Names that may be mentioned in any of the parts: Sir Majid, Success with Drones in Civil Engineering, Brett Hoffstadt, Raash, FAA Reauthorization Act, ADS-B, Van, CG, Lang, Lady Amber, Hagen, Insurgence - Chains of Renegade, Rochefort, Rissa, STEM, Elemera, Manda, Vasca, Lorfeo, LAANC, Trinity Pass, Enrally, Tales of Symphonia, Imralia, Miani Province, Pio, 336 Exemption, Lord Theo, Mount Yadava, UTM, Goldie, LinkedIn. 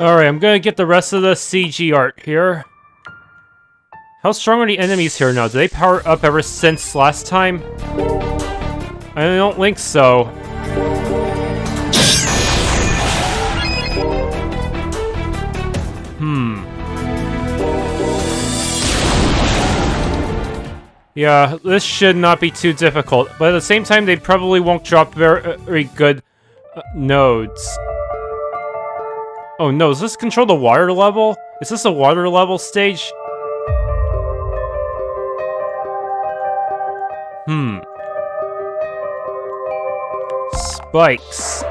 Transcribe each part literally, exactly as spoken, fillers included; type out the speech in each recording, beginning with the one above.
Alright, I'm gonna get the rest of the C G art here. How strong are the enemies here now? Do they power up ever since last time? I don't think so. Hmm. Yeah, this should not be too difficult, but at the same time they probably won't drop very, very good uh, nodes. Oh no, does this control the water level? Is this a water level stage? Hmm. Spikes.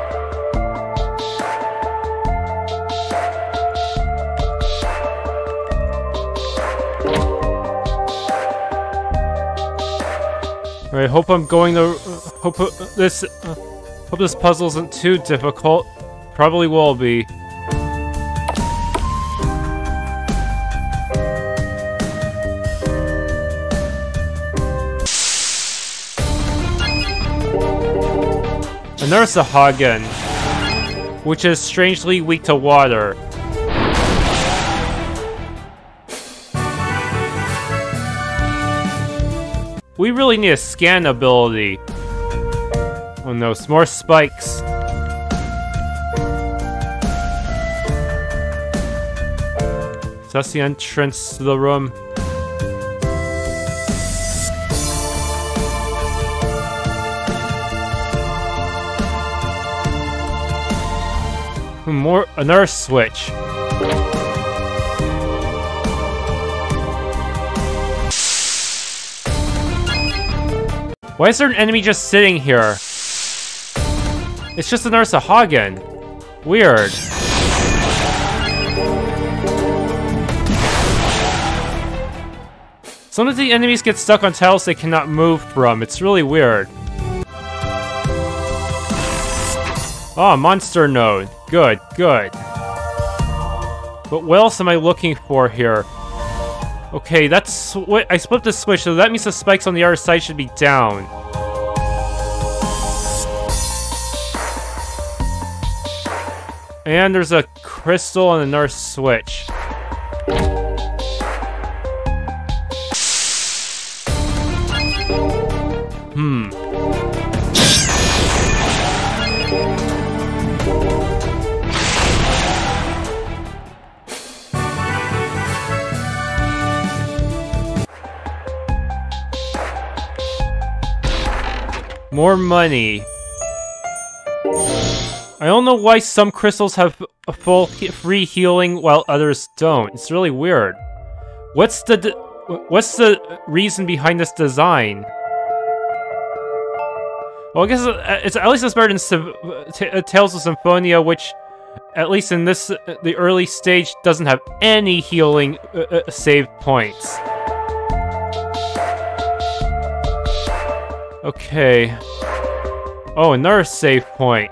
All right, hope I'm going to... Hope uh, this... Uh, hope this puzzle isn't too difficult. Probably will be. And there's the Hagen, which is strangely weak to water. We really need a scan ability. Oh no, some more spikes. So that's the entrance to the room. More another switch. Why is there an enemy just sitting here? It's just another Hagen. Weird. Sometimes the enemies get stuck on tiles they cannot move from. It's really weird. Ah, oh, monster node. Good, good. But what else am I looking for here? Okay, that's what I split the switch, so that means the spikes on the other side should be down. And there's a crystal and another switch. Hmm. More money. I don't know why some crystals have a full free healing while others don't. It's really weird. What's the d what's the reason behind this design? Well, I guess it's at least it's better than Tales of Symphonia, which, at least in this the early stage, doesn't have any healing uh, save points. Okay. Oh, another save point.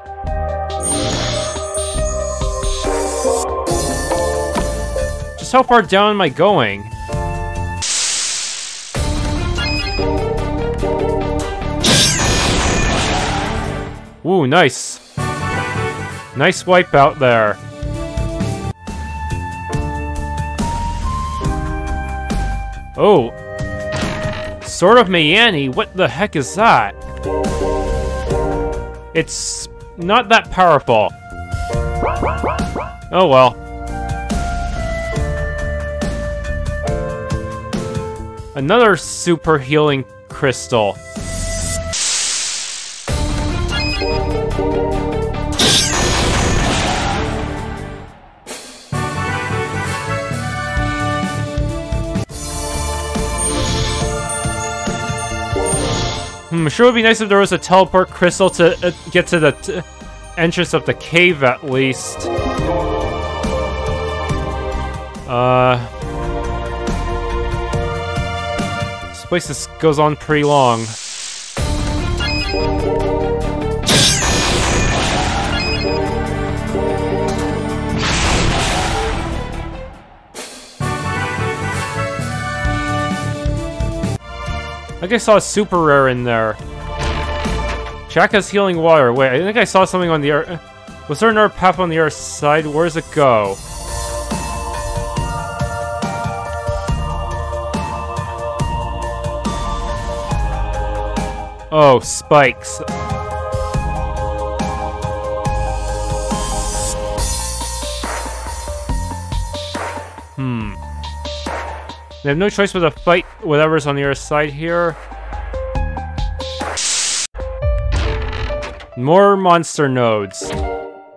Just how far down am I going? Ooh, nice. Nice wipe out there. Oh. Sword of Miani? What the heck is that? It's not that powerful. Oh well. Another super healing crystal. I'm sure it would be nice if there was a teleport crystal to uh, get to the t entrance of the cave, at least. Uh, this place is, goes on pretty long. I think I saw a super rare in there. Chaka's healing water. Wait, I think I saw something on the Was there another path on the other side? Where does it go? Oh, spikes. Hmm. They have no choice but to fight whatever's on the other side here. More monster nodes.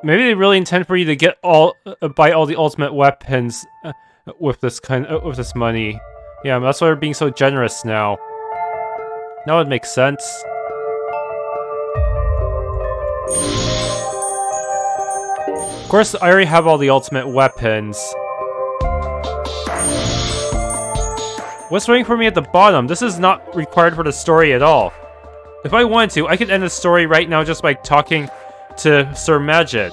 Maybe they really intend for you to get all, uh, buy all the ultimate weapons uh, with this kind, uh, with this money. Yeah, that's why they're being so generous now. Now it makes sense. Of course, I already have all the ultimate weapons. What's waiting for me at the bottom? This is not required for the story at all. If I wanted to, I could end the story right now just by talking to Sir Majid.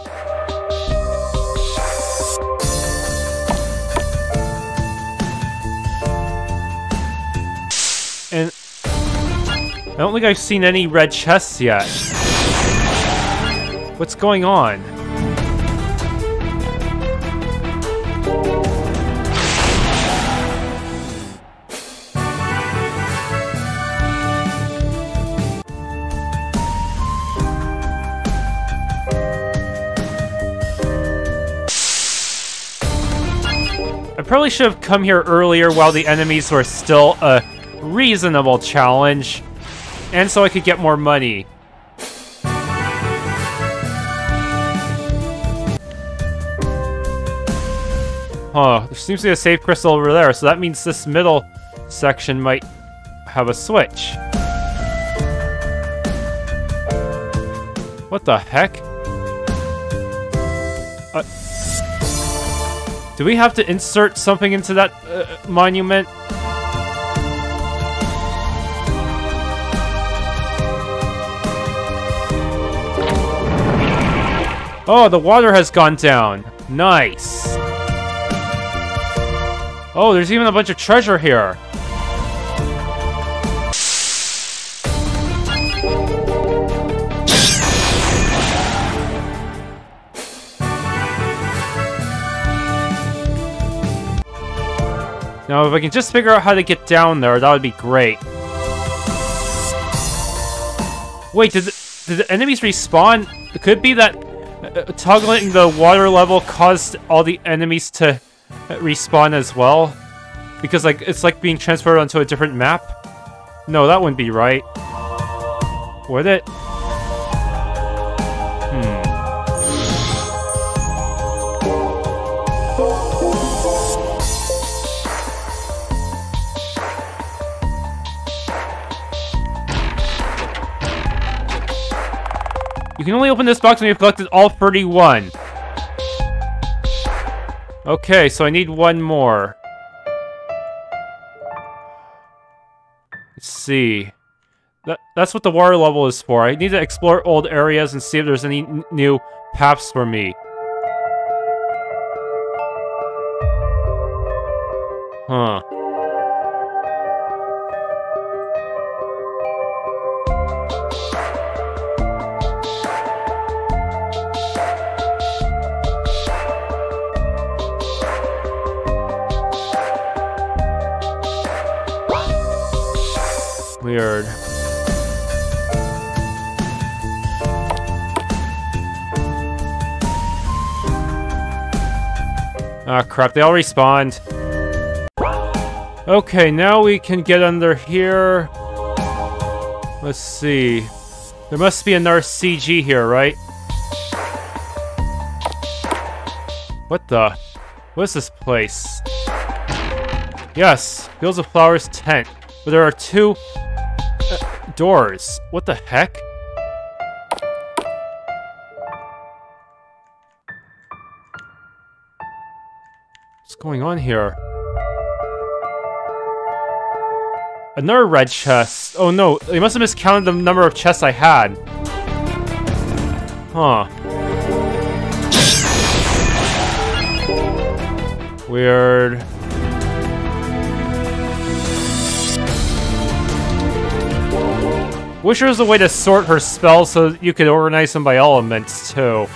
And I don't think I've seen any red chests yet. What's going on? Probably should have come here earlier while the enemies were still a reasonable challenge, and so I could get more money. Huh, there seems to be a safe crystal over there, so that means this middle section might have a switch. What the heck? Uh Do we have to insert something into that uh, monument? Oh, the water has gone down. Nice. Oh, there's even a bunch of treasure here. Now, if I can just figure out how to get down there, that would be great. Wait, did the, did the enemies respawn? It could be that uh, toggling the water level caused all the enemies to respawn as well? Because like it's like being transferred onto a different map? No, that wouldn't be right. Would it? You can only open this box when you've collected all thirty-one. Okay, so I need one more. Let's see. That, that's what the water level is for. I need to explore old areas and see if there's any new paths for me. Huh. Weird. Ah, crap, they all respawned. Okay, now we can get under here. Let's see. There must be another C G here, right? What the? What is this place? Yes, Fields of Flowers tent. But there are two doors. What the heck? What's going on here? Another red chest. Oh no, they must have miscounted the number of chests I had. Huh. Weird. Wish there was a way to sort her spells so you could organize them by elements, too.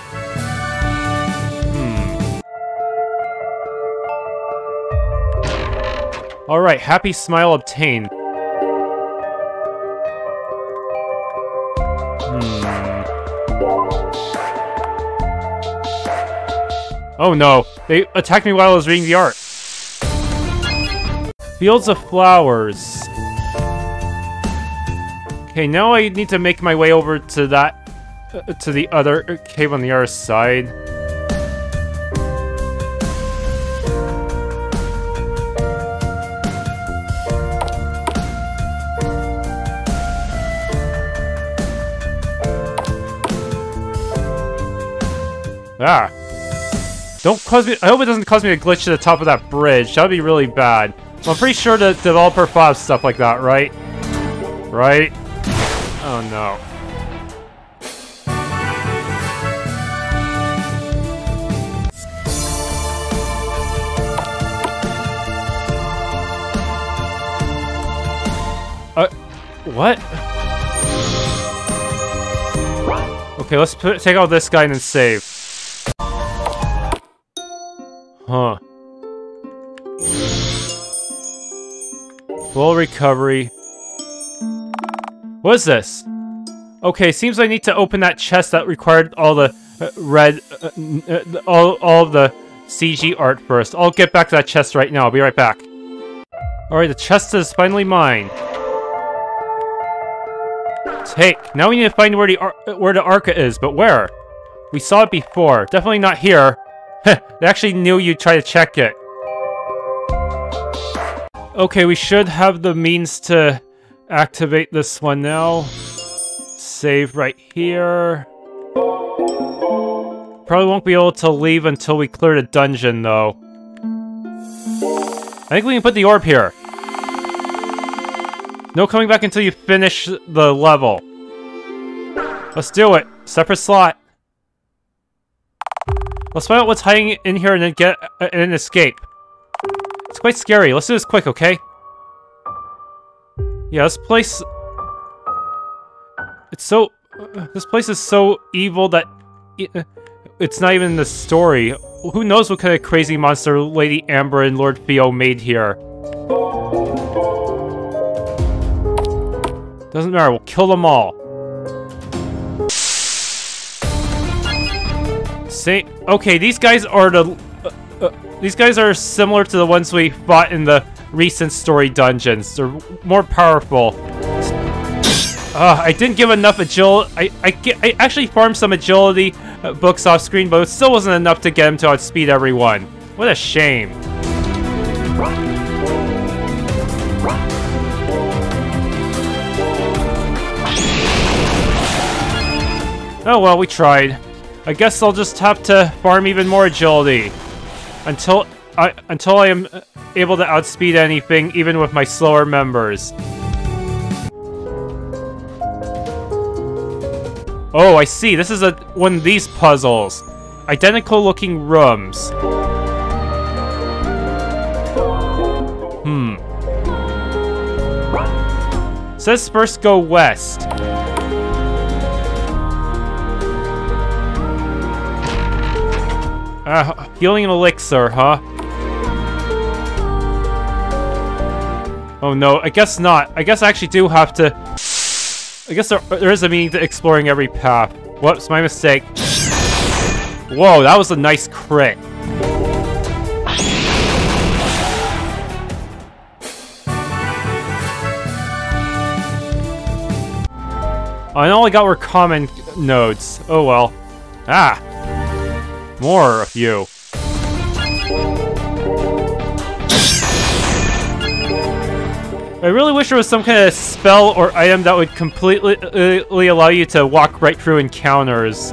Alright, happy smile obtained. Hmm. Oh no, they attacked me while I was reading the art. Fields of flowers. Okay, now I need to make my way over to that, uh, to the other cave on the other side. Ah. Don't cause me- I hope it doesn't cause me to glitch to the top of that bridge. That would be really bad. Well, I'm pretty sure the developer fobs stuff like that, right? Right? Oh no. Uh, what? Okay, let's put, take out this guy and then save. Huh. Full recovery. What is this? Okay, seems I need to open that chest that required all the uh, red, uh, uh, all all of the C G art first. I'll get back to that chest right now. I'll be right back. All right, the chest is finally mine. Take. Now we need to find where the ar where the Arca is, but where? We saw it before. Definitely not here. They actually knew you'd try to check it. Okay, we should have the means to activate this one now. Save right here. Probably won't be able to leave until we clear the dungeon, though. I think we can put the orb here. No coming back until you finish the level. Let's do it. Separate slot. Let's find out what's hiding in here and then get uh, an escape. It's quite scary. Let's do this quick, okay? Yeah, this place... It's so... Uh, this place is so evil that... It, uh, it's not even in the story. Who knows what kind of crazy monster Lady Amber and Lord Theo made here. Doesn't matter, we'll kill them all. See? Okay, these guys are the... Uh, uh, these guys are similar to the ones we fought in the recent story dungeons. They're more powerful. Uh, I didn't give enough agility. I, I, I actually farmed some agility uh, books off screen, but it still wasn't enough to get them to outspeed everyone. What a shame. Oh well, we tried. I guess I'll just have to farm even more agility until I until I am able to outspeed anything, even with my slower members. Oh, I see. This is a one of these puzzles. Identical-looking rooms. Hmm. It says first go west. Uh, healing elixir, huh? Oh no, I guess not. I guess I actually do have to... I guess there, there is a meaning to exploring every path. Whoops, my mistake. Whoa, that was a nice crit. And all I got were common nodes. Oh well. Ah! More of you. I really wish there was some kind of spell or item that would completely uh, allow you to walk right through encounters.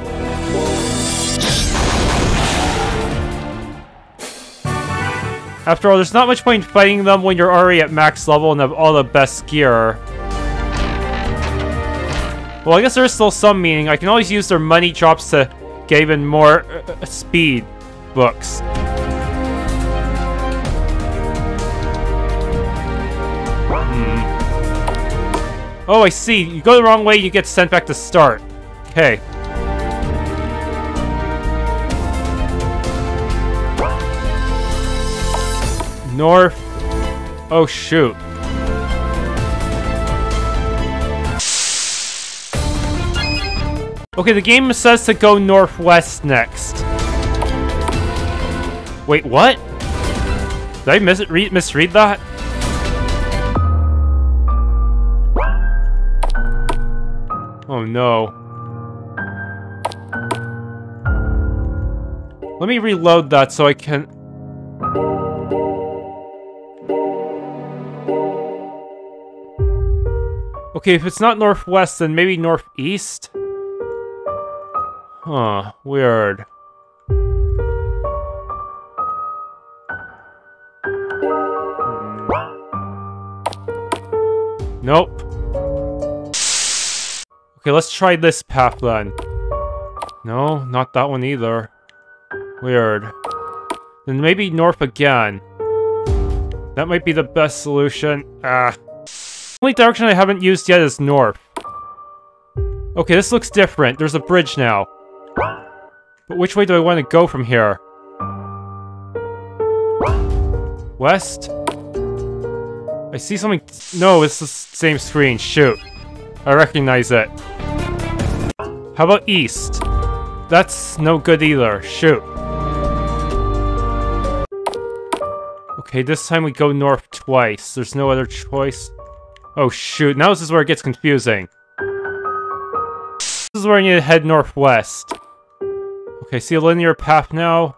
After all, there's not much point in fighting them when you're already at max level and have all the best gear. Well, I guess there's still some meaning. I can always use their money drops to get even more uh, speed books. Hmm. Oh, I see. You go the wrong way, you get sent back to start. Okay. North. Oh, shoot. Okay, the game says to go northwest next. Wait, what? Did I mis re misread that? Oh, no. Let me reload that so I can... Okay, if it's not northwest, then maybe northeast? Huh, weird. Nope. Okay, let's try this path then. No, not that one either. Weird. Then maybe north again. That might be the best solution. Ah. Only direction I haven't used yet is north. Okay, this looks different. There's a bridge now. But which way do I want to go from here? West? I see something... No, it's the same screen. Shoot. I recognize it. How about east? That's no good either. Shoot. Okay, this time we go north twice. There's no other choice. Oh shoot, now this is where it gets confusing. This is where I need to head northwest. Okay, see a linear path now?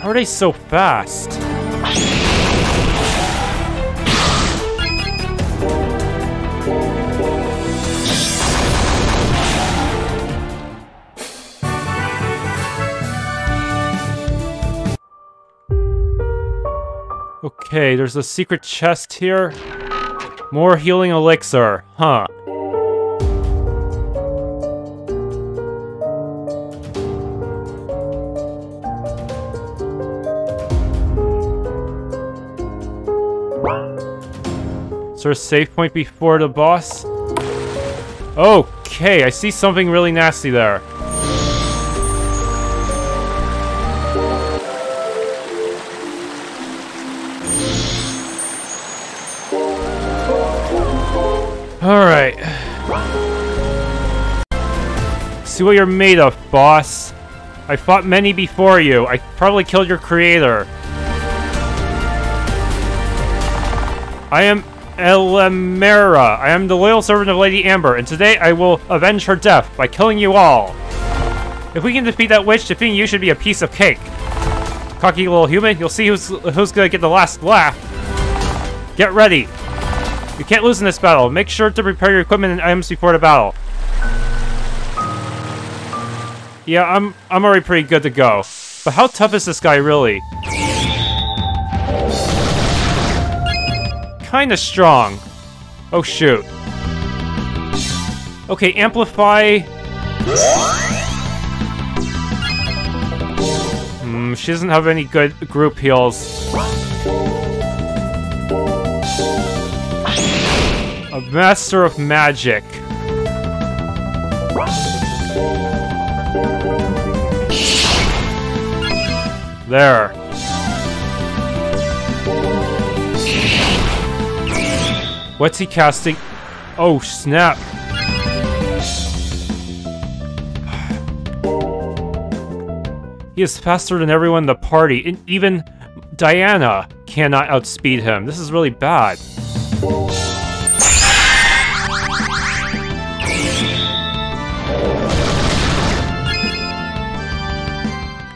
How are they so fast? Okay, there's a secret chest here. More healing elixir, huh? Is there a save point before the boss? Okay, I see something really nasty there. Alright. See what you're made of, boss. I fought many before you. I probably killed your creator. I am Elemera. I am the loyal servant of Lady Amber, and today I will avenge her death by killing you all. If we can defeat that witch, defeating you should be a piece of cake. Cocky little human, you'll see who's, who's gonna get the last laugh. Get ready. You can't lose in this battle. Make sure to prepare your equipment and items before the battle. Yeah, I'm I'm already pretty good to go. But how tough is this guy really? Kinda strong. Oh shoot. Okay, amplify. Hmm, she doesn't have any good group heals. A master of magic. There. What's he casting? Oh, snap. He is faster than everyone in the party, and even Diana cannot outspeed him. This is really bad.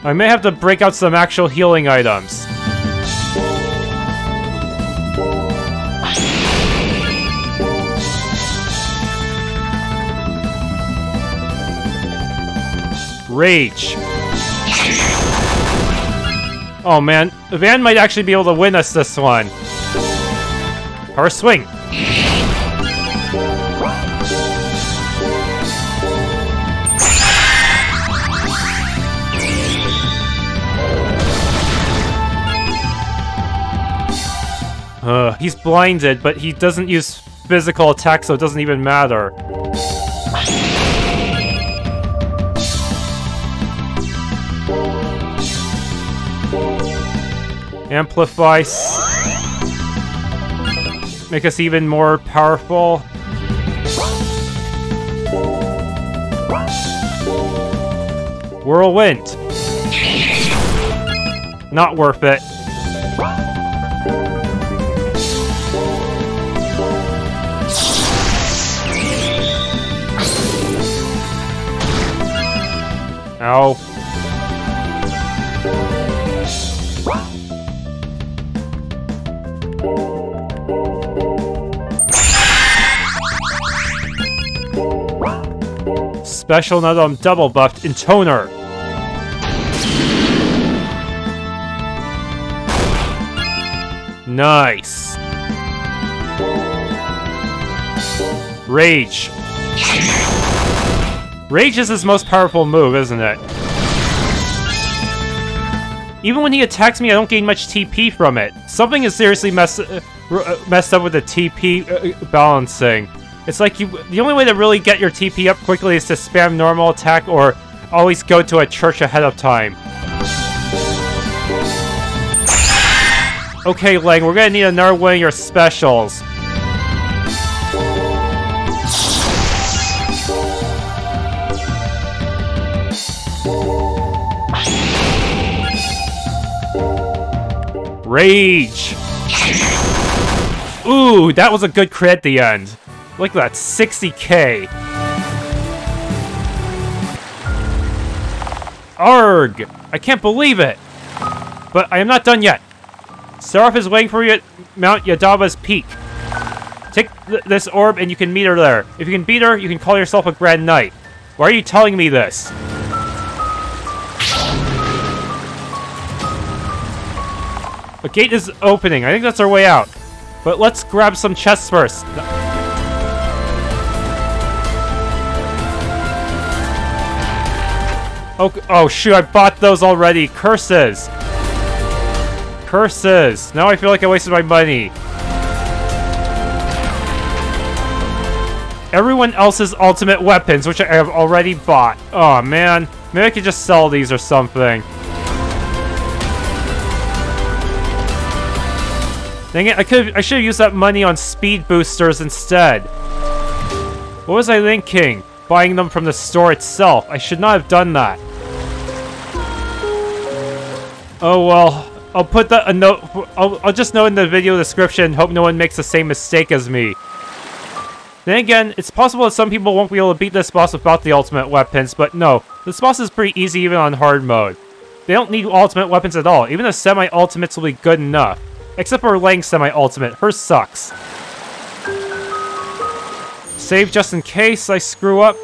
I may have to break out some actual healing items. Rage. Oh man, Van might actually be able to win us this one. Power swing. Uh, he's blinded, but he doesn't use physical attack, so it doesn't even matter. Amplify. Make us even more powerful. Whirlwind. Not worth it. Ow. Special now that I'm double buffed, Intoner. Nice. Rage. Rage is his most powerful move, isn't it? Even when he attacks me, I don't gain much T P from it. Something is seriously mess uh, messed up with the T P uh, balancing. It's like you, the only way to really get your T P up quickly is to spam normal attack or always go to a church ahead of time. Okay, Lang, we're gonna need another one of your specials. Rage! Ooh, that was a good crit at the end. Look at that, sixty K. Arg! I can't believe it! But I am not done yet. Seraph is waiting for you at Mount Yadava's peak. Take th this orb and you can meet her there. If you can beat her, you can call yourself a Grand Knight. Why are you telling me this? A gate is opening. I think that's our way out. But let's grab some chests first. Oh, oh shoot, I bought those already. Curses. Curses! Now I feel like I wasted my money. Everyone else's ultimate weapons, which I have already bought. Oh man, maybe I could just sell these or something. Dang it, I could I should have used that money on speed boosters instead. What was I thinking? Buying them from the store itself. I should not have done that. Oh well. I'll put the a note. I'll, I'll just note in the video description. Hope no one makes the same mistake as me. Then again, it's possible that some people won't be able to beat this boss without the ultimate weapons, but no, this boss is pretty easy even on hard mode. They don't need ultimate weapons at all. Even the semi-ultimates will be good enough, except for Lang's semi-ultimate. Hers sucks. Save just in case I screw up.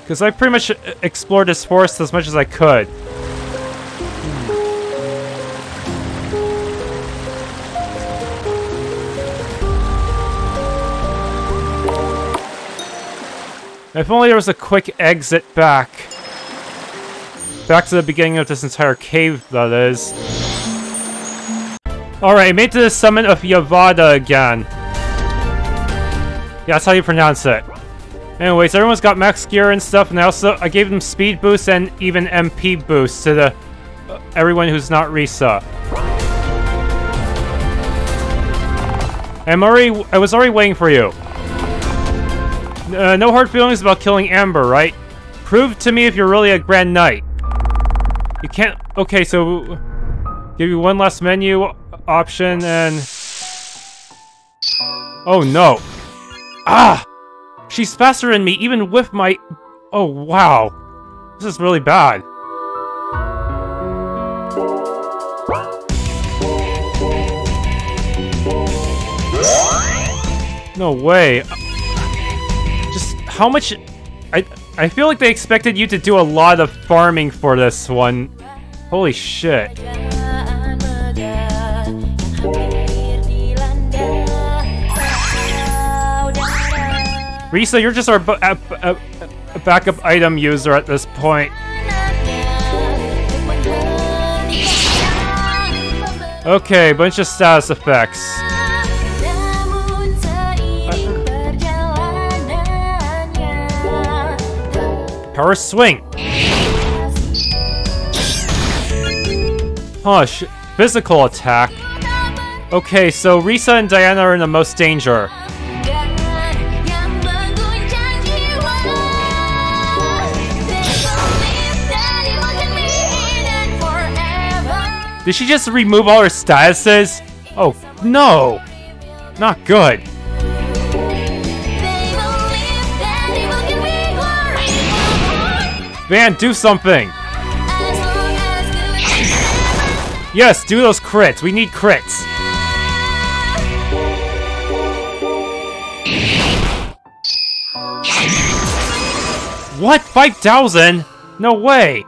Because I pretty much explored this forest as much as I could. If only there was a quick exit back. Back to the beginning of this entire cave, that is. Alright, I made it to the summit of Yavada again. Yeah, that's how you pronounce it. Anyways, everyone's got max gear and stuff, and I also I gave them speed boosts and even M P boosts to the uh, everyone who's not Rissa. I'm already I was already waiting for you. Uh, no hard feelings about killing Amber, right? Prove to me if you're really a Grand Knight. You can't. Okay, so give you one last menu option and. Oh no! Ah! She's faster than me, even with my... Oh, wow. This is really bad. No way. Just how much... I, I feel like they expected you to do a lot of farming for this one. Holy shit. Rissa, you're just our b a b a a backup item user at this point. Okay, bunch of status effects. Power swing. Hush. Physical attack. Okay, so Rissa and Diana are in the most danger. Did she just remove all her statuses? Oh, no! Not good. Van, do something! Yes, do those crits. We need crits. What? five thousand? No way.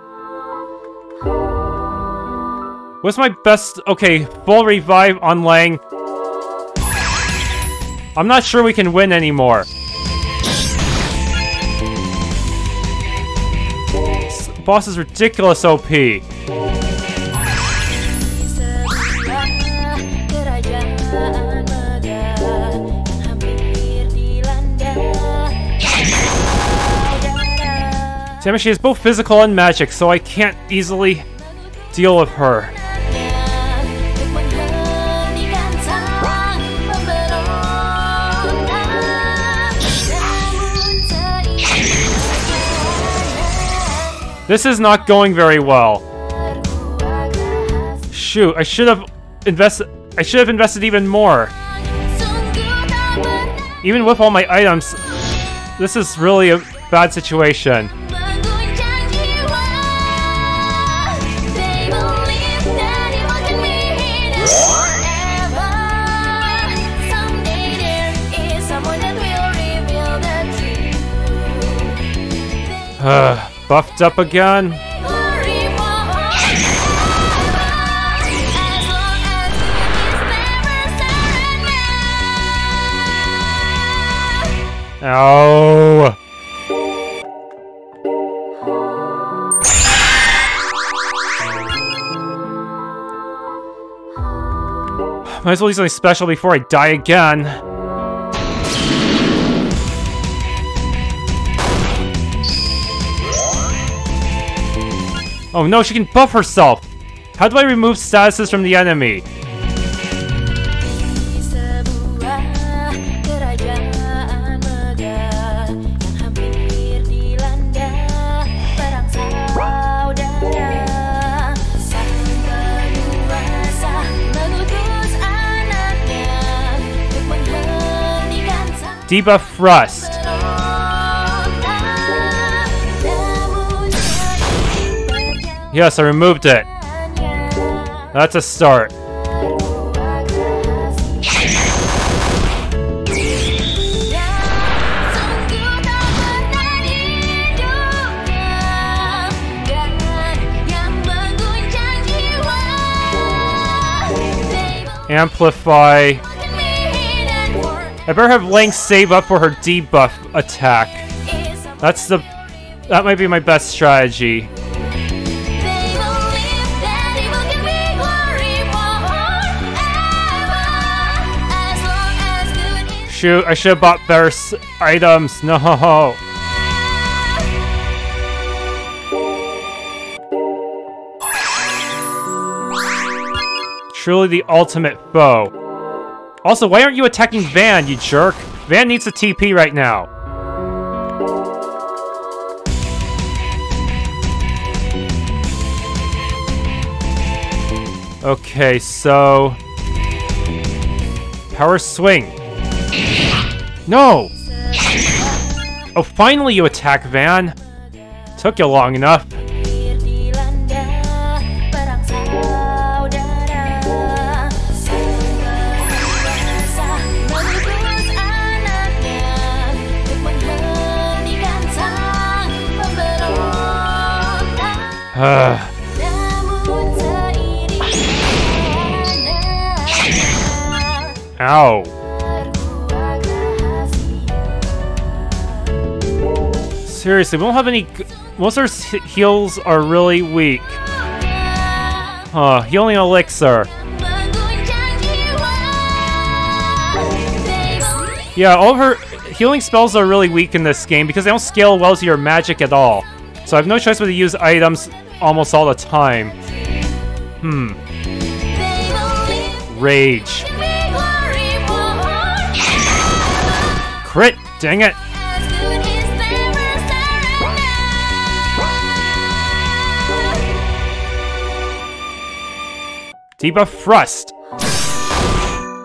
What's my best? Okay, full revive on Lang. I'm not sure we can win anymore. This boss is ridiculous O P. Damn, she is both physical and magic, so I can't easily deal with her. This is not going very well. Shoot, I should have invested I should have invested even more. Even with all my items, this is really a bad situation. Ugh. Buffed up again. Oh. Might as well do something special before I die again. Oh no, she can buff herself! How do I remove statuses from the enemy? Debuff Thrust. Yes, I removed it. That's a start. Amplify. I better have Lang save up for her debuff attack. That's the... that might be my best strategy. Shoot, I should have bought better s items. No. Truly the ultimate foe. Also, why aren't you attacking Van, you jerk? Van needs a T P right now. Okay, so... Power Swing. No! Oh, finally you attack, Van! Took you long enough. Ugh. Ow. Seriously, we don't have any... Most of our heals are really weak. Huh, healing elixir. Yeah, all of her healing spells are really weak in this game because they don't scale well to your magic at all. So I have no choice but to use items almost all the time. Hmm. rage. Crit! Dang it! Debuff Thrust!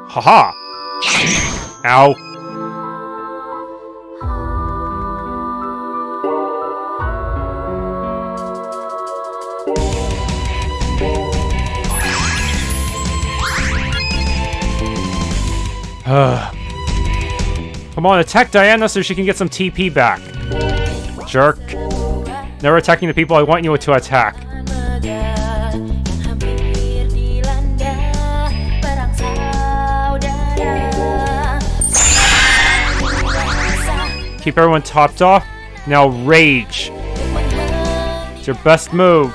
Haha! -ha. Ow! Come on, attack Diana so she can get some T P back. Jerk. Never attacking the people I want you to attack. Keep everyone topped off. Now rage. It's your best move.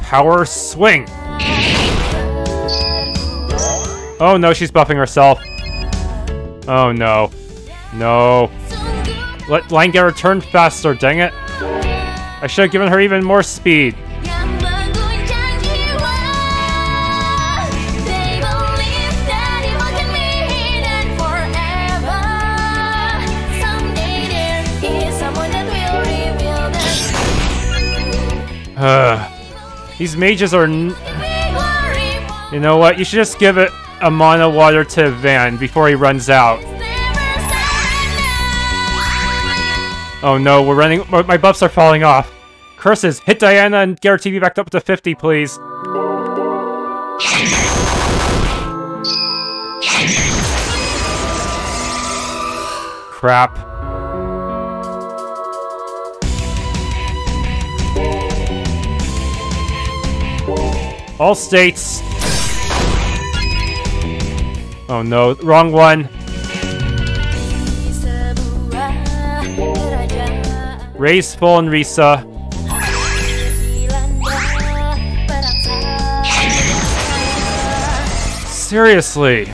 Power swing! Oh no, she's buffing herself. Oh no. No. Let Line get her turn faster, dang it. I should have given her even more speed. Ugh. These mages are... N you know what? You should just give it a mana water to Van before he runs out. Oh no, we're running... My buffs are falling off. Curses! Hit Diana and get her T V back up to fifty, please. Crap. All states. Oh no, wrong one. Raise full and Rissa. Seriously.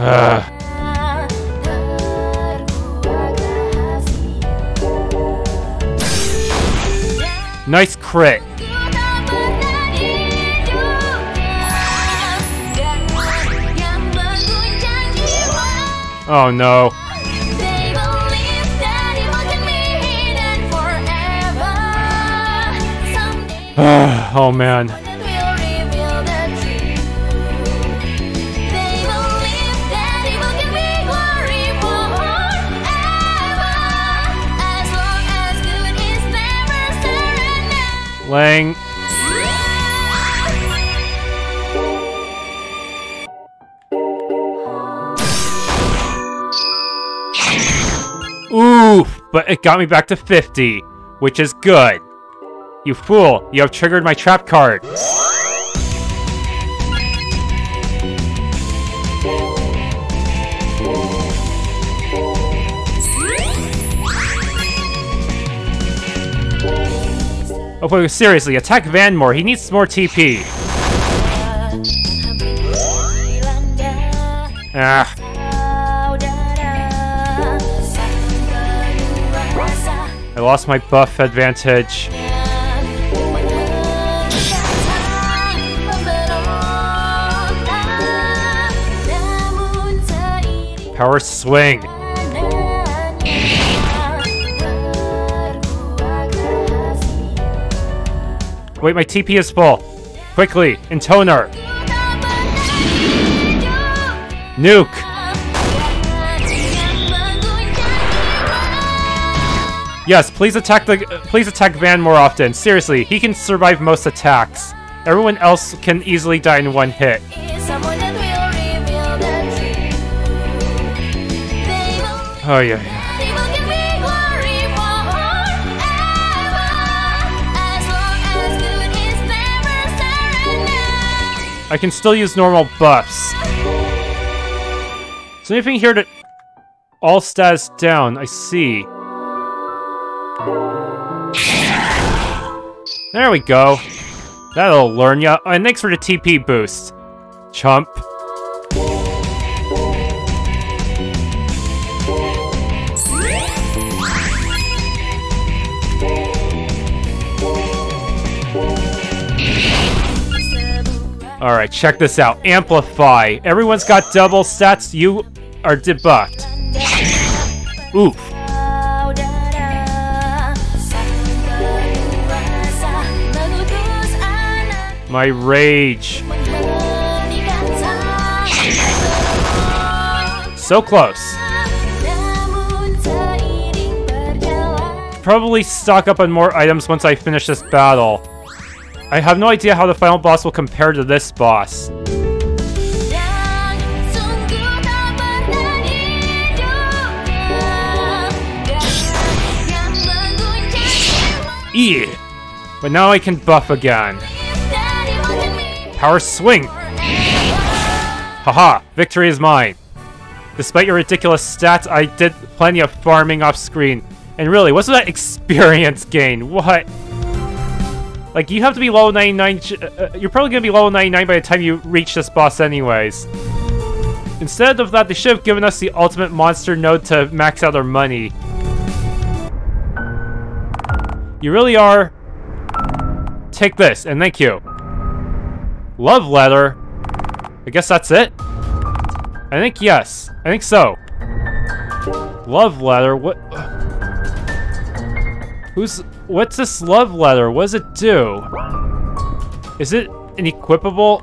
Uh. Nice crit. Oh no. Uh, oh man. Lang. Ooh, but it got me back to fifty, which is good. You fool, you have triggered my trap card. Oh, but seriously, attack Van more. He needs more T P. Ah. I lost my buff advantage. Power swing. Wait, my T P is full. Quickly, Intoner. Nuke. Yes, please attack the. Please attack Van more often. Seriously, he can survive most attacks. Everyone else can easily die in one hit. Oh yeah. I can still use normal buffs. Is there anything here to... All stats down, I see. There we go. That'll learn ya. Oh, and thanks for the T P boost, chump. Alright, check this out. Amplify. Everyone's got double stats. You are debuffed. Oof. My rage. So close. Probably stock up on more items once I finish this battle. I have no idea how the final boss will compare to this boss. Yeah. But now I can buff again. Power swing! Haha, victory is mine. Despite your ridiculous stats, I did plenty of farming off screen. And really, what's that experience gain? What? Like, you have to be level ninety-nine, uh, you're probably going to be level ninety-nine by the time you reach this boss anyways. Instead of that, they should have given us the ultimate monster node to max out our money. You really are... Take this, and thank you. Love letter? I guess that's it? I think yes. I think so. Love letter? What... Who's... What's this love letter? What does it do? Is it an equipable?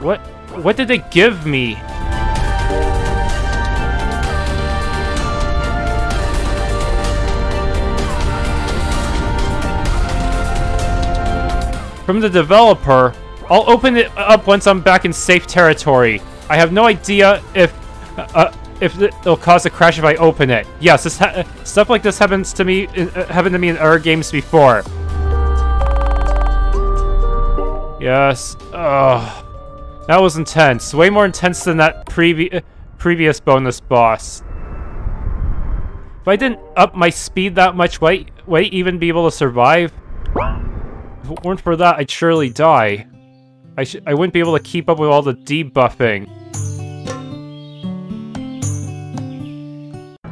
What? What did they give me? From the developer, I'll open it up once I'm back in safe territory. I have no idea if uh, if it'll cause a crash if I open it. Yes, this ha stuff like this happens to me uh, happened to me in other games before. Yes. Ugh. That was intense. Way more intense than that previ previous bonus boss. If I didn't up my speed that much, would I, would I even be able to survive? If it weren't for that, I'd surely die. I, sh I wouldn't be able to keep up with all the debuffing.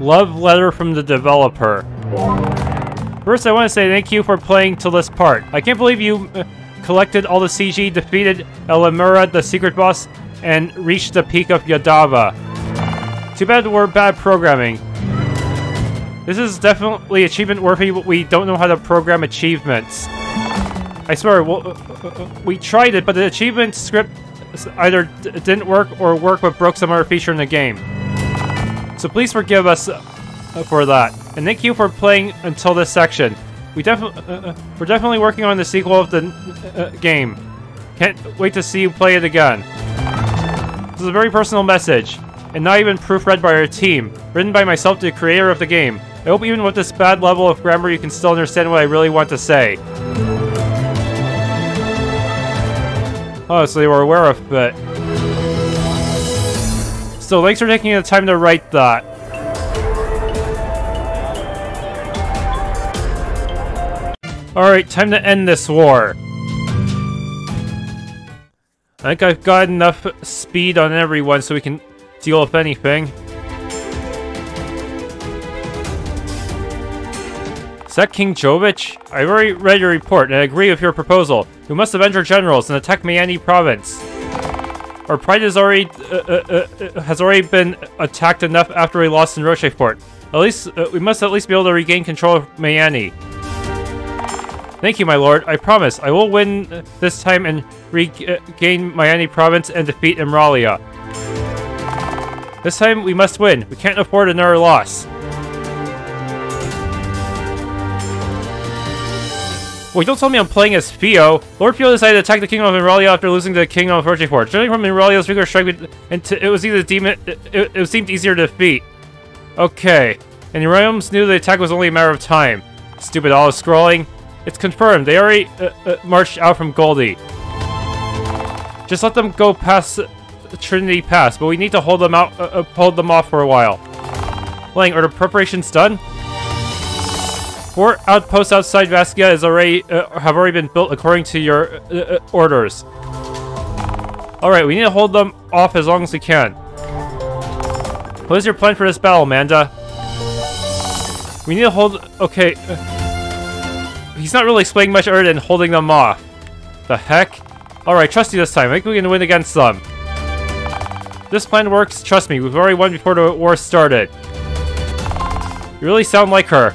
Love letter from the developer. First, I want to say thank you for playing till this part. I can't believe you uh, collected all the C G, defeated Elemera, the secret boss, and reached the peak of Yadava. Too bad we're bad programming. This is definitely achievement worthy, but we don't know how to program achievements. I swear, we'll, uh, we tried it, but the achievement script either d didn't work or worked but broke some other feature in the game. So please forgive us uh, for that. And thank you for playing until this section. We def uh, we're definitely working on the sequel of the uh, game. Can't wait to see you play it again. This is a very personal message, and not even proofread by our team. Written by myself, the creator of the game. I hope even with this bad level of grammar, you can still understand what I really want to say. Oh, so they were aware of it. So, thanks for taking the time to write that. Alright, time to end this war. I think I've got enough speed on everyone so we can deal with anything. Is that King Jovich? I already read your report and I agree with your proposal. We must avenge our generals and attack Miani Province. Our pride is already, uh, uh, uh, has already been attacked enough after we lost in Rochefort. At least uh, we must at least be able to regain control of Miani. Thank you, my lord. I promise I will win this time and regain Miani Province and defeat Imralia. This time we must win. We can't afford another loss. Well, you don't tell me I'm playing as Pio. Lord Theo decided to attack the Kingdom of Enrally after losing to the Kingdom of Rochefort. Turning from Enrally's regular strike, and it was either demon. It, it, it seemed easier to defeat. Okay, and the realms knew the attack was only a matter of time. Stupid olive scrolling. It's confirmed. They already uh, uh, marched out from Goldie. Just let them go past Trinity Pass, but we need to hold them out, uh, uh, hold them off for a while. Lang order preparations done. Four outposts outside Vasca is already uh, have already been built according to your uh, uh, orders. All right, we need to hold them off as long as we can. What is your plan for this battle, Amanda? We need to hold. Okay, uh, he's not really explaining much other than holding them off. The heck! All right, trust you this time. I think we can win against them. This plan works. Trust me, we've already won before the war started. You really sound like her.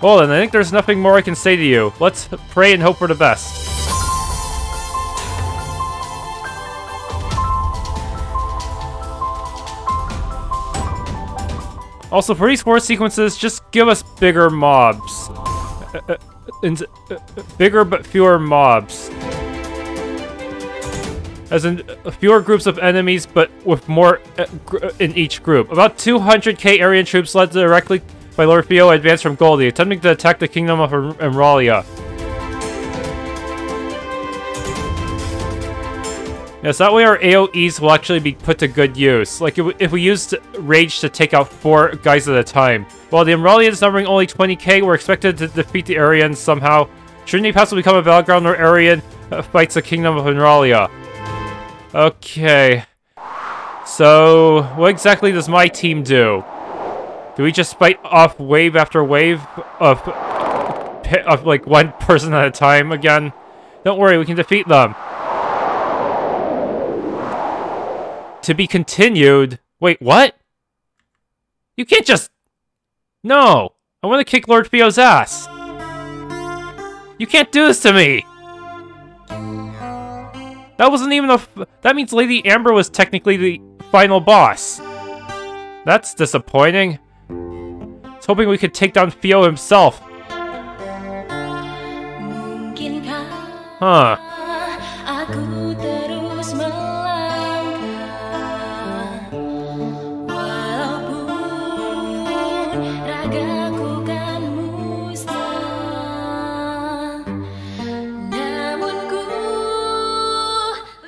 Well then, I think there's nothing more I can say to you. Let's pray and hope for the best. Also, for these war sequences, just give us bigger mobs. Uh, uh, and, uh, bigger but fewer mobs. As in, uh, fewer groups of enemies, but with more uh, gr in each group. About two hundred K Aryan troops led directly by Lorfeo advanced from Goldie, attempting to attack the kingdom of Imralia. Yes, that way our A O Es will actually be put to good use. Like if we used Rage to take out four guys at a time. While the Imralians, numbering only twenty K, were expected to defeat the Aryans somehow, Trinity Pass will become a battleground where Aryan fights the kingdom of Enrally. Okay. So, what exactly does my team do? Do we just fight off wave after wave of, of like one person at a time again? Don't worry, we can defeat them. To be continued. Wait, what? You can't just... No! I want to kick Lord Theo's ass! You can't do this to me! That wasn't even a... F that means Lady Amber was technically the final boss. That's disappointing. I was hoping we could take down Theo himself. Huh.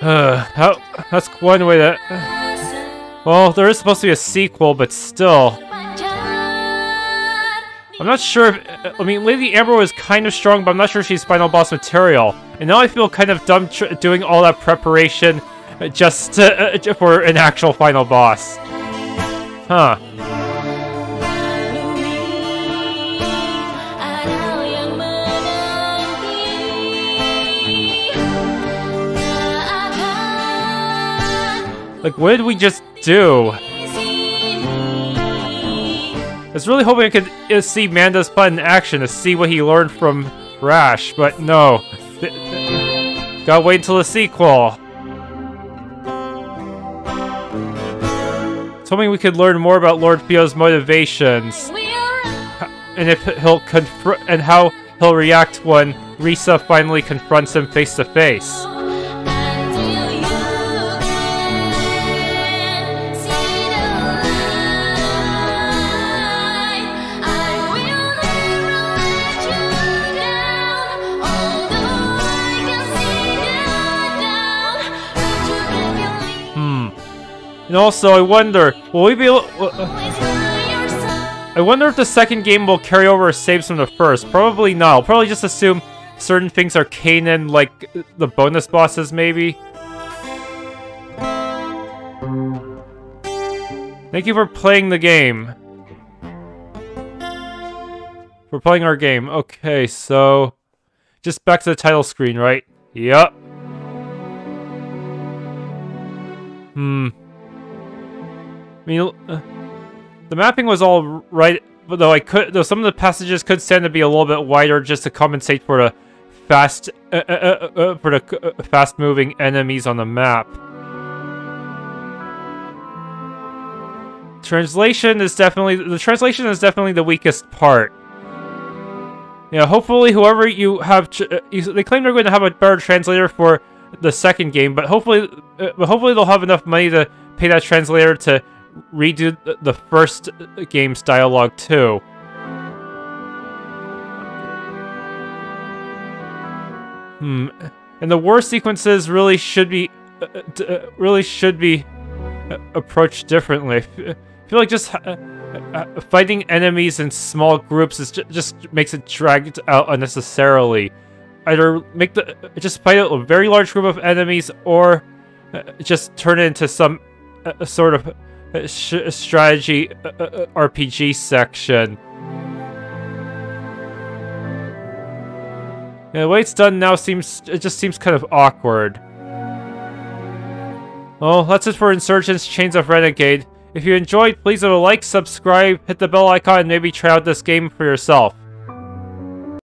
Uh, how, that's one way to... Well, there is supposed to be a sequel, but still... I'm not sure if... I mean, Lady Amber was kind of strong, but I'm not sure if she's final boss material. And now I feel kind of dumb tr doing all that preparation just to, uh, for an actual final boss. Huh. Like, what did we just do? I was really hoping I could uh, see Manda's plan in action to see what he learned from Rash, but no. Gotta wait until the sequel. I was hoping we could learn more about Lord Theo's motivations, and if he'll confront and how he'll react when Rissa finally confronts him face to face. And also, I wonder, will we be able... I wonder if the second game will carry over saves from the first. Probably not. I'll probably just assume certain things are canon, like the bonus bosses, maybe. Thank you for playing the game. For playing our game. Okay, so... Just back to the title screen, right? Yup. Hmm... I mean, uh, the mapping was all right, but though I could, though some of the passages could stand to be a little bit wider just to compensate for the fast, uh, uh, uh, uh, for the uh, fast-moving enemies on the map. Translation is definitely the translation is definitely the weakest part. Yeah, you know, hopefully, whoever you have, uh, they claim they're going to have a better translator for the second game, but hopefully, uh, but hopefully they'll have enough money to pay that translator to redo the first game's dialogue too. Hmm. and the war sequences really should be uh, d uh, really should be uh, approached differently. I feel like just uh, uh, fighting enemies in small groups is ju just makes it dragged out unnecessarily. Either make the uh, just fight a very large group of enemies, or uh, just turn it into some uh, sort of uh, sh strategy uh, uh, R P G section. And the way it's done now seems, it just seems kind of awkward. Well, that's it for Insurgents, Chains of Renegade. If you enjoyed, please leave a like, subscribe, hit the bell icon, and maybe try out this game for yourself.